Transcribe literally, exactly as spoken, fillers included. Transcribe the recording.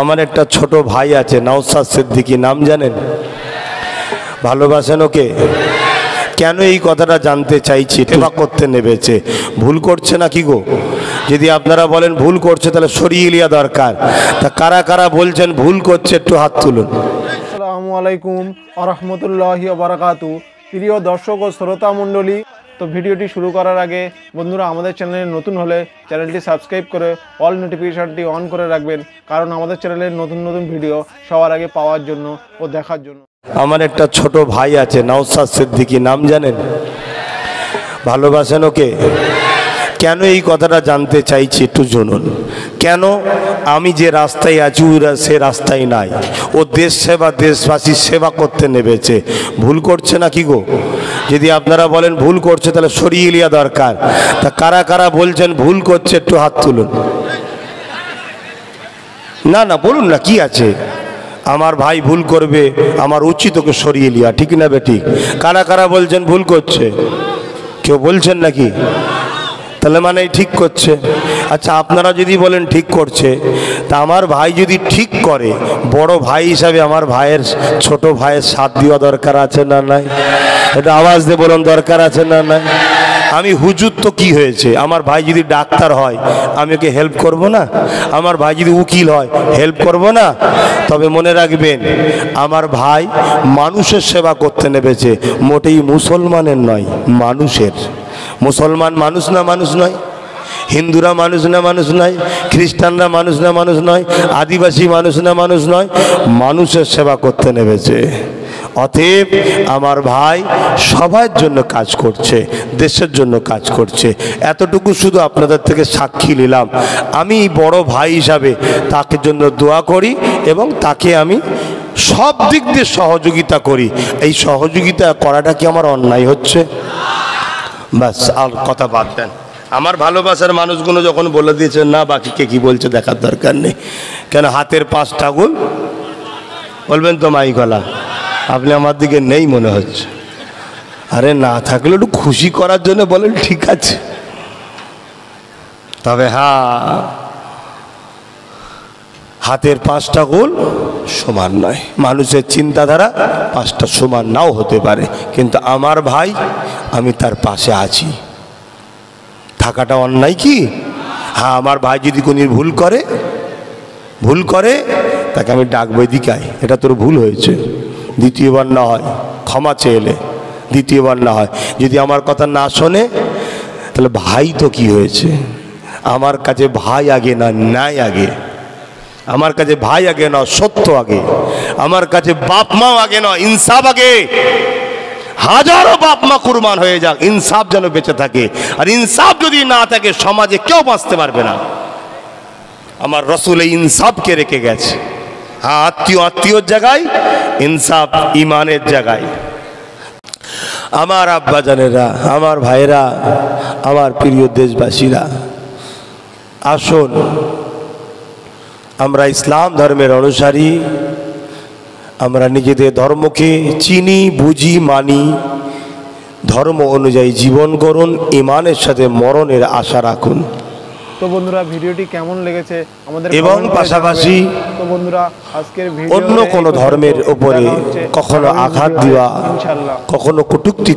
আমার একটা ছোট ভাই আছে নওশাদ সিদ্দীকী, নাম জানেন? ভালোবাসেন ওকে? কেন এই কথাটা জানতে চাইছি, সেবা করতে নেবেছে। ভুল করছে না কি গো? যদি আপনারা বলেন ভুল করছে তাহলে সরিয়ে নেওয়া দরকার। তা কারা কারা বলছেন ভুল করছে একটু হাত তুলুন। আসসালামু আলাইকুম ওয়া রাহমাতুল্লাহি ওয়া বারাকাতু। প্রিয় দর্শক ও শ্রোতা মণ্ডলী, তো ভিডিওটি শুরু করার আগে বন্ধুরা আমাদের চ্যানেলে নতুন হলে চ্যানেলটি সাবস্ক্রাইব করে অল নোটিফিকেশনটি অন করে রাখবেন, কারণ আমাদের চ্যানেলের নতুন নতুন ভিডিও সবার আগে পাওয়ার জন্য ও দেখার জন্য। আমার একটা ছোট ভাই আছে নওশাদ সিদ্দীকী, নাম জানেন? ভালোবাসেন ওকে? কেন এই কথাটা জানতে চাইছি একটু শুনুন। কেন আমি যে রাস্তায় আছি ওরা সে রাস্তায় নাই, ও দেশ সেবা দেশবাসীর সেবা করতে নেবেছে। ভুল করছে না কি গো? যদি আপনারা বলেন ভুল করছে তাহলে সরিয়ে নেওয়া দরকার। তা কারা কারা বলছেন ভুল করছে একটু হাত তুলুন। না না বলুন না, কি আছে? আমার ভাই ভুল করবে, আমার উচিত ওকে সরিয়ে নেওয়া, ঠিক না বেটি? কারা কারা বলছেন ভুল করছে? কেউ বলছেন নাকি? তাহলে মানে ঠিক করছে। আচ্ছা আপনারা যদি বলেন ঠিক করছে, তা আমার ভাই যদি ঠিক করে, বড় ভাই হিসাবে আমার ভাইয়ের ছোট ভাইয়ের সাথ দেওয়া দরকার আছে না নাই? এটা আওয়াজ দিয়ে বলুন, দরকার আছে না নাই? আমি হুজুর তো কি হয়েছে, আমার ভাই যদি ডাক্তার হয় আমি ওকে হেল্প করব না? আমার ভাই যদি উকিল হয় হেল্প করব না? তবে মনে রাখবেন আমার ভাই মানুষের সেবা করতে নেবেছে, মোটেই মুসলমানের নয়, মানুষের। মুসলমান মানুষ না মানুষ নয়, হিন্দুরা মানুষ না মানুষ নয়, খ্রিস্টানরা মানুষ না মানুষ নয়, আদিবাসী মানুষ না মানুষ নয়, মানুষের সেবা করতে নেমেছে। অতএব আমার ভাই সবার জন্য কাজ করছে, দেশের জন্য কাজ করছে। এতটুকু শুধু আপনাদের থেকে সাক্ষী নিলাম। আমি বড় ভাই হিসাবে তাকে জন্য দোয়া করি এবং তাকে আমি সব দিক দিয়ে সহযোগিতা করি। এই সহযোগিতা করাটা কি আমার অন্যায় হচ্ছে? ব্যাস, আর কথা বাদ দেন। আমার ভালোবাসার মানুষগুলো যখন বলে দিয়েছে না, বাকিকে কি বলছে দেখার দরকার নেই। কেন হাতের পাঁচটা গুণ বলবেন তো মাই গলা, আপনি আমার দিকে নেই মনে হচ্ছে। আরে না থাকলে একটু খুশি করার জন্য বলেন ঠিক আছে। তবে হ্যাঁ, হাতের পাঁচটা গোল সমান নয়, মানুষের চিন্তাধারা পাঁচটা সমান নাও হতে পারে, কিন্তু আমার ভাই আমি তার পাশে আছি, থাকাটা অন্যায় কি? হ্যাঁ, আমার ভাই যদি কোনো ভুল করে ভুল করে তাকে আমি ডাকবো, এদিকায় এটা তোর ভুল হয়েছে, দ্বিতীয়বার না হয় ক্ষমা চেয়েলে, দ্বিতীয়বার না হয়। যদি আমার কথা না শোনে তাহলে ভাই তো কি হয়েছে, আমার কাছে ভাই আগে না ন্যায় আগে, আমার কাছে ভাই আগে না সত্য আগে, আমার কাছে বাপ মাও আগে না ইনসাফ আগে। হাজারো বাপ মা কুরবান হয়ে যাক, ইনসাফ যেন বেঁচে থাকে। আর ইনসাফ যদি না থাকে সমাজে কেউ বাঁচতে পারবে না। আমার রসুল এই ইনসাফকে রেখে গেছে। হ্যাঁ, আত্মীয় আত্মীয়র জায়গায় ইনসাফ, ইমানের জায়গায়। আমার আব্বাজানেরা, আমার ভাইরা, আমার প্রিয় দেশবাসীরা, আসুন আমরা ইসলাম ধর্মের অনুসারী, আমরা নিজেদের ধর্মকে চিনি, বুঝি, মানি, ধর্ম অনুযায়ী জীবন করুন, ইমানের সাথে মরণের আশা রাখুন। তো বন্ধুরা ভিডিওটি কেমন লেগেছে আমাদের, এবং পাশাপাশি তো বন্ধুরা আজকের ভিডিও অন্য কোনো ধর্মের উপরে কখনো আঘাত দেওয়া, কখনো কটূক্তি